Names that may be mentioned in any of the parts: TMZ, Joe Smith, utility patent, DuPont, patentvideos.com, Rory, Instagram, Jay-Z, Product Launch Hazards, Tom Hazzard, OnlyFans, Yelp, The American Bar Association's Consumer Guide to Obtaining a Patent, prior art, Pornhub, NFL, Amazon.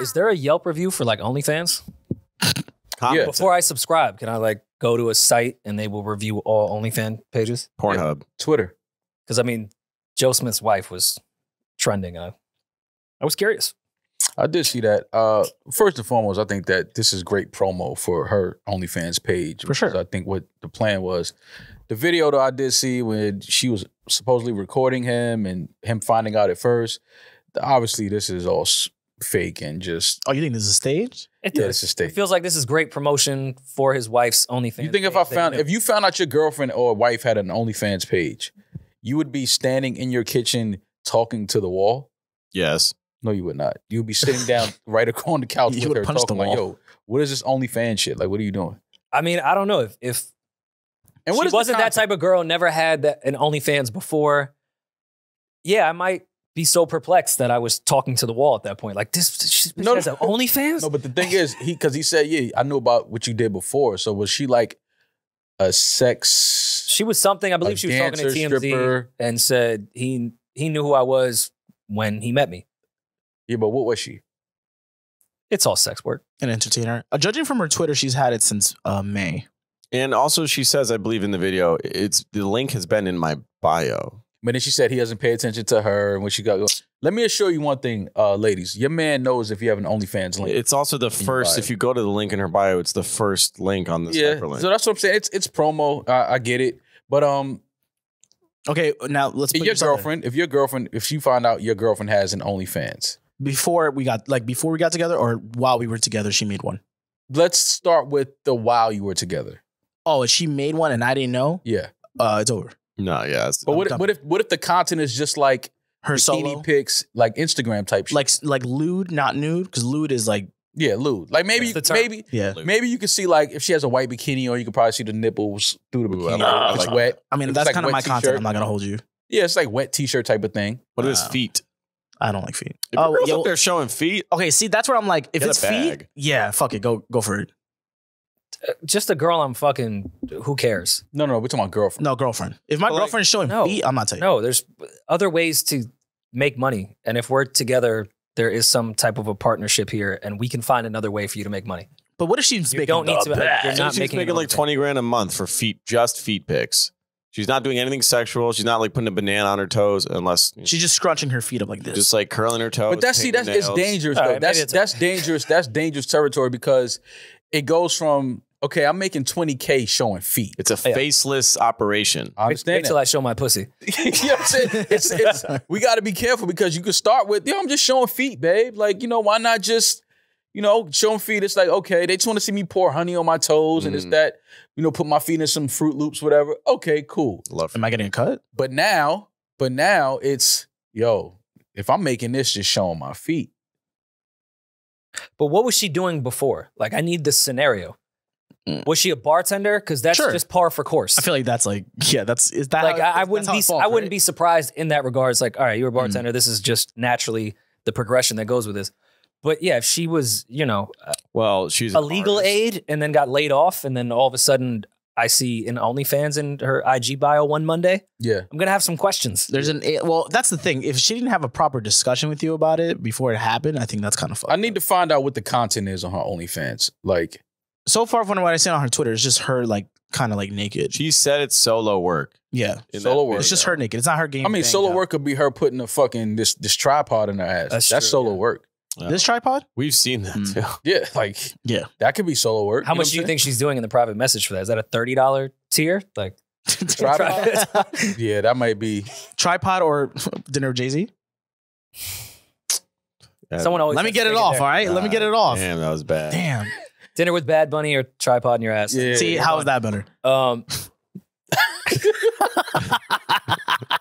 Is there a Yelp review for like OnlyFans? Yeah. Before I subscribe, can I like go to a site and they will review all OnlyFans pages? Pornhub. Yeah. Twitter. Because I mean, Joe Smith's wife was trending. I was curious. I did see that. First and foremost, I think that this is great promo for her OnlyFans page. For sure. I think what the plan was. The video that I did see when she was supposedly recording him and him finding out at first, obviously this is all fake and just... Oh, you think this is a stage? Yeah, it's a stage. It feels like this is great promotion for his wife's OnlyFans. You think if I found... If you found out your girlfriend or wife had an OnlyFans page, you would be standing in your kitchen talking to the wall? Yes. No, you would not. You'd be sitting down right on the couch with her talking like, yo, what is this OnlyFans shit? Like, what are you doing? I mean, I don't know. If and what she wasn't that type of girl, never had an OnlyFans before, yeah, I might be so perplexed that I was talking to the wall at that point. Like, she has an OnlyFans? No, but the thing is, because he said, yeah, I knew about what you did before. So was she like a sex... She was something, I believe she was dancer, talking to TMZ stripper. And said he knew who I was when he met me. Yeah, but what was she? It's all sex work. An entertainer. Judging from her Twitter, she's had it since May. And also she says, I believe in the video, the link has been in my bio. But then she said he doesn't pay attention to her and what she got. Let me assure you one thing, ladies. Your man knows if you have an OnlyFans link. It's also the first, if you go to the link in her bio, it's the first link on the hyperlink. So that's what I'm saying. It's promo. I get it. But okay, now let's put your girlfriend, if you find out your girlfriend has an OnlyFans. Before we got together or while we were together, she made one. Let's start with the while you were together. Oh, she made one and I didn't know? Yeah. It's over. No, yeah. But what if the content is just like her solo pics, like Instagram type shit? Like lewd, not nude? Because lewd is like... Yeah, lewd. Like maybe you can see like if she has a white bikini on, you can probably see the nipples through the bikini. Ooh, it's wet. I mean, that's like kind of my content. I'm not going to hold you. Yeah, it's like wet t-shirt type of thing. What is feet? I don't like feet. If they're showing feet. Okay, see, that's where I'm like, if it's feet, yeah, fuck it, go for it. Just a girl I'm fucking, who cares? No, we're talking about girlfriend. No, girlfriend. If my girlfriend is showing feet, I'm not taking it. No, there's other ways to make money. And if we're together, there is some type of a partnership here and we can find another way for you to make money. But what if she's making like $20 grand a month for just feet pics? She's not doing anything sexual. She's not like putting a banana on her toes unless... She's just scrunching her feet up like this. Just like curling her toes. But that's dangerous though. Right, that's dangerous. That's dangerous territory because it goes from, okay, I'm making 20K showing feet. It's a faceless operation. I understand. Wait till I show my pussy. You know what I'm saying? We got to be careful because you could start with, yo, I'm just showing feet, babe. Like, you know, why not just... You know, showing feet, it's like, okay, they just want to see me pour honey on my toes and it's that, you know, put my feet in some Fruit Loops, whatever. Okay, cool. Love. Am I getting a cut? But now it's, yo, if I'm making this, just showing my feet. But what was she doing before? Like, I need this scenario. Was she a bartender? Because that's just par for course. I feel like that's like, yeah, that's, is that like, I wouldn't be surprised in that regard. It's like, all right, you're a bartender. This is just naturally the progression that goes with this. But yeah, if she was, you know, well, she's a legal aid and then got laid off. And then all of a sudden I see an OnlyFans in her IG bio one Monday. Yeah. I'm going to have some questions. Well, that's the thing. If she didn't have a proper discussion with you about it before it happened, I think that's kind of fucked up. I need to find out what the content is on her OnlyFans. Like, so far from what I see on her Twitter, it's just her like kind of like naked. She said it's solo work. Yeah. Solo work. It's just her naked. It's not her game. I mean, solo work could be her putting a fucking, this tripod in her ass. That's solo work. Yeah. This tripod? We've seen that too. Yeah, like that could be solo work. How much do you think she's doing in the private message for that? Is that a $30 tier? Like tripod? Yeah, that might be tripod or dinner with Jay-Z. Someone always let me get it off. All right, let me get it off. Damn, that was bad. Damn, dinner with Bad Bunny or tripod in your ass. Yeah, see, how is that better?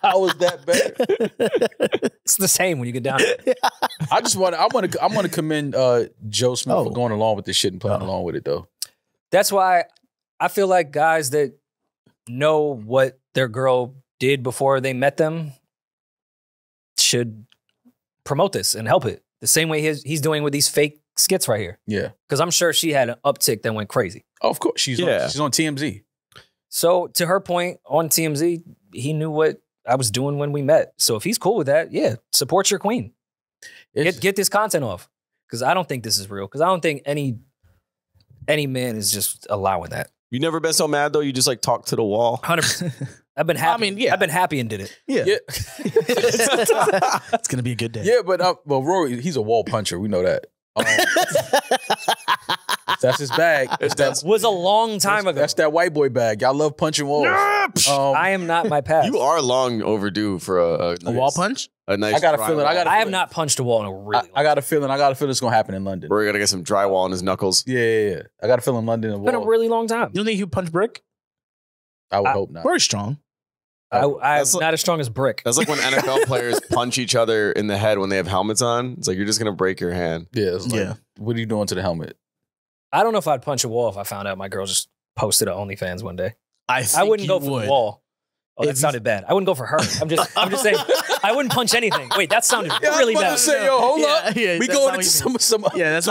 How was that better? It's the same when you get down. I just want to commend Joe Smith for going along with this shit and playing along with it though. That's why I feel like guys that know what their girl did before they met them should promote this and help it. The same way he's doing with these fake skits right here. Yeah. Because I'm sure she had an uptick that went crazy. Oh, of course. She's on TMZ. So to her point on TMZ, he knew what I was doing when we met. So if he's cool with that, yeah, support your queen. Get this content off. Because I don't think this is real. Because I don't think any man is just allowing that. You never been so mad, though? You just, like, talk to the wall? 100%. I've been happy. I mean, yeah. I've been happy and did it. Yeah. It's going to be a good day. Yeah, but Rory, he's a wall puncher. We know that. That's his bag. That was a long time ago. That's that white boy bag. Y'all love punching walls. I am not my past. You are long overdue for a wall punch. A nice. I got a feeling. I have not punched a wall in a really. I got a feeling. I got a feeling it's gonna happen in London. We're gonna get some drywall on his knuckles. Yeah. I got a feeling London. It's been a really long time. You don't think he punch brick? I would hope not. Very strong. I'm not as strong as brick. That's like when NFL players punch each other in the head when they have helmets on. It's like, you're just going to break your hand. Yeah, it's like, what are you doing to the helmet? I don't know if I'd punch a wall if I found out my girl just posted to OnlyFans one day. I wouldn't go for the wall. Oh, that sounded bad. I wouldn't go for her. I'm just saying, I wouldn't punch anything. Wait, that sounded really bad. I was about to say, yo, hold up. Yeah, we going into some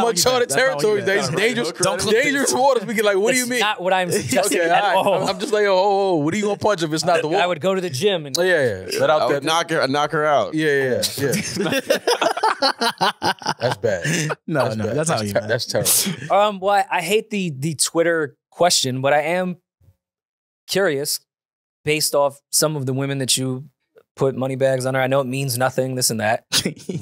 uncharted territories. That's dangerous waters. We get like, what do you mean? That's not what I'm suggesting at all. I'm just like, oh, what are you going to punch if it's not the wall? I would go to the gym. And I would knock her out. Yeah. That's bad. No, that's how you. That's terrible. Well, I hate the Twitter question, but I am curious. Based off some of the women that you put money bags under. I know it means nothing, this and that.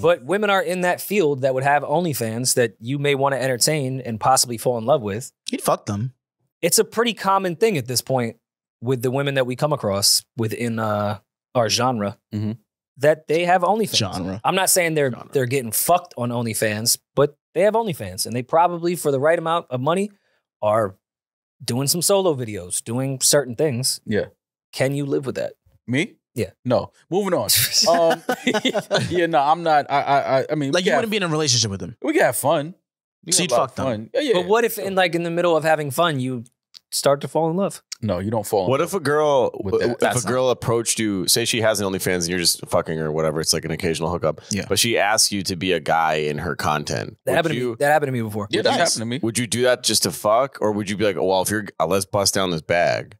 But women are in that field that would have OnlyFans that you may want to entertain and possibly fall in love with. You'd fuck them. It's a pretty common thing at this point with the women that we come across within our genre that they have OnlyFans. I'm not saying they're getting fucked on OnlyFans, but they have OnlyFans. And they probably, for the right amount of money, are doing some solo videos, doing certain things. Yeah. Can you live with that? Me? Yeah. No. Moving on. I'm not. I mean, like, you wouldn't be in a relationship with them. We could have fun. So you'd fuck them. Yeah, but what if, in the middle of having fun, you start to fall in love? No, you don't fall in love. What if a girl, approached you, say she has an OnlyFans and you're just fucking her or whatever, it's like an occasional hookup, but she asks you to be a guy in her content. That happened to me before. Yeah, that happened to me. Would you do that just to fuck? Or would you be like, oh, well, if you're, let's bust down this bag?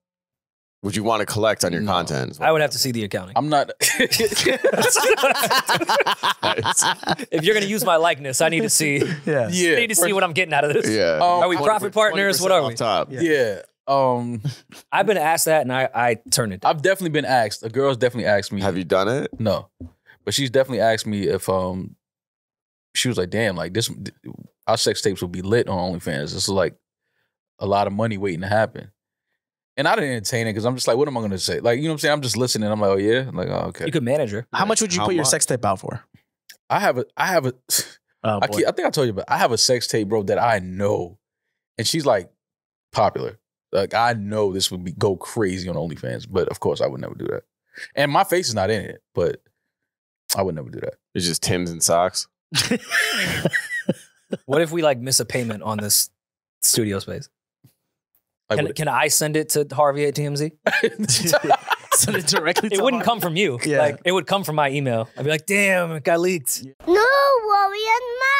Would you want to collect on your content? I would have to see the accounting. I'm not. If you're going to use my likeness, I need to see. I need to see what I'm getting out of this. Yeah. Are we profit partners? What are we? Top. Yeah. I've been asked that, and I turned it down. I've definitely been asked. A girl's definitely asked me. Have you done it? No, but she's definitely asked me if she was like, "Damn, like this, our sex tapes will be lit on OnlyFans. This is like a lot of money waiting to happen." And I didn't entertain it because I'm just like, what am I going to say? Like, you know what I'm saying? I'm just listening. I'm like, oh, yeah? I'm like, oh, okay. You could manage her. How much would you put your sex tape out for? I think I told you about it. I have a sex tape, bro, that I know. And she's like popular. Like, I know this would go crazy on OnlyFans. But of course, I would never do that. And my face is not in it, but I would never do that. It's just Timbs and socks. What if we like miss a payment on this studio space? Can I send it to Harvey at TMZ? Send it directly to Harvey. It wouldn't come from you. Yeah. Like, it would come from my email. I'd be like, damn, it got leaked. No, Rory and Mike.